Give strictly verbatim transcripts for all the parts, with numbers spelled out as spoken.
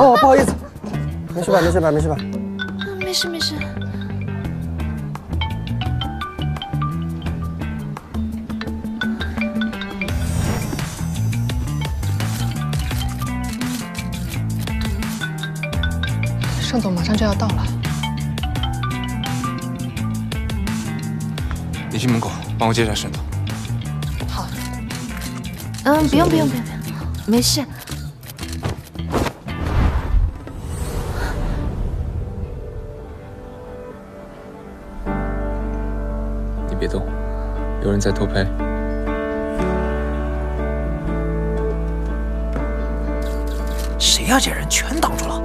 哦，不好意思，没事吧？没事吧？没事吧？没事没事。盛总马上就要到了，你去门口帮我接一下沈总。好。嗯，不用不用不用不用，没事。 别动，有人在偷拍。谁呀？这人全挡住了。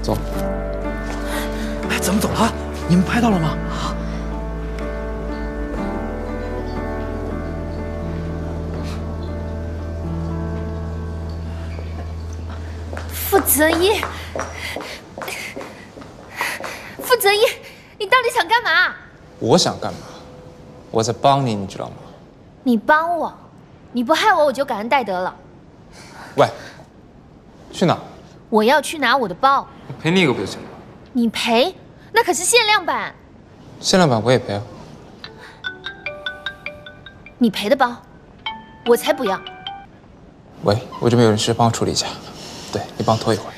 走。哎，怎么走了？你们拍到了吗？傅泽一。 泽一，你到底想干嘛？我想干嘛？我在帮你，你知道吗？你帮我，你不害我，我就感恩戴德了。喂，去哪？我要去拿我的包。我赔你一个不就行了？你赔？那可是限量版。限量版我也赔啊。你赔的包，我才不要。喂，我这边有人事，帮我处理一下。对，你帮我拖一会儿。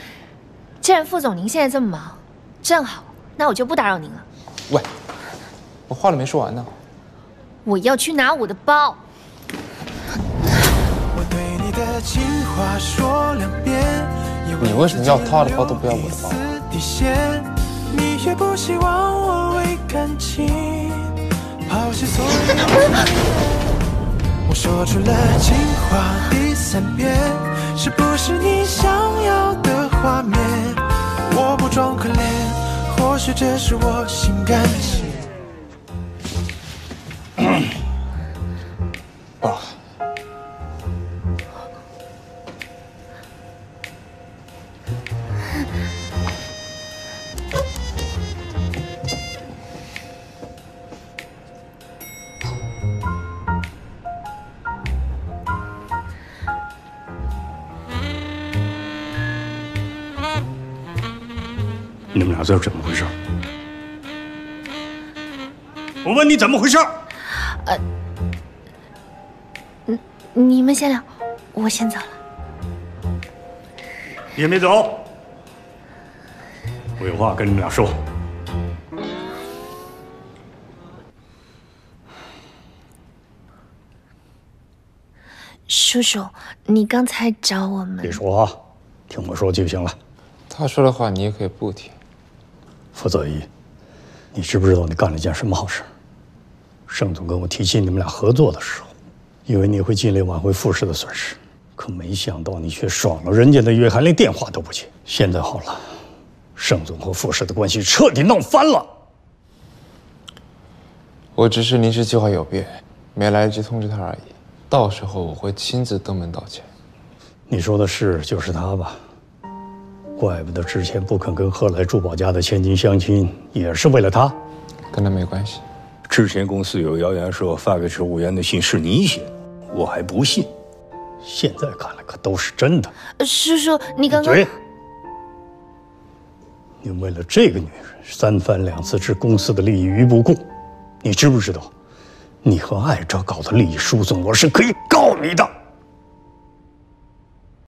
既然副总您现在这么忙，正好。 那我就不打扰您了。喂，我话都没说完呢。我要去拿我的包。你为什么要他的包都不要我的包？我说出了情话第三遍，是不是你想要的画面？我不装可怜。 或许这是我心甘情愿。不好。你们俩这是怎么回事？我问你怎么回事？呃，你你们先聊，我先走了。也没走，我有话跟你们俩说。叔叔，你刚才找我们？别说啊，听我说就行了。他说的话你也可以不听。 傅泽一，你知不知道你干了一件什么好事？盛总跟我提起你们俩合作的时候，以为你会尽力挽回傅氏的损失，可没想到你却爽了人家的约，还连电话都不接。现在好了，盛总和傅氏的关系彻底闹翻了。我只是临时计划有变，没来得及通知他而已。到时候我会亲自登门道歉。你说的是就是他吧？ 怪不得之前不肯跟贺来珠宝家的千金相亲，也是为了他，跟他没关系。之前公司有谣言说发给植物园的信是你写的，我还不信，现在看来可都是真的。叔叔，你刚刚……嘴！你为了这个女人三番两次置公司的利益于不顾，你知不知道，你和艾哲搞的利益输送，我是可以告你的。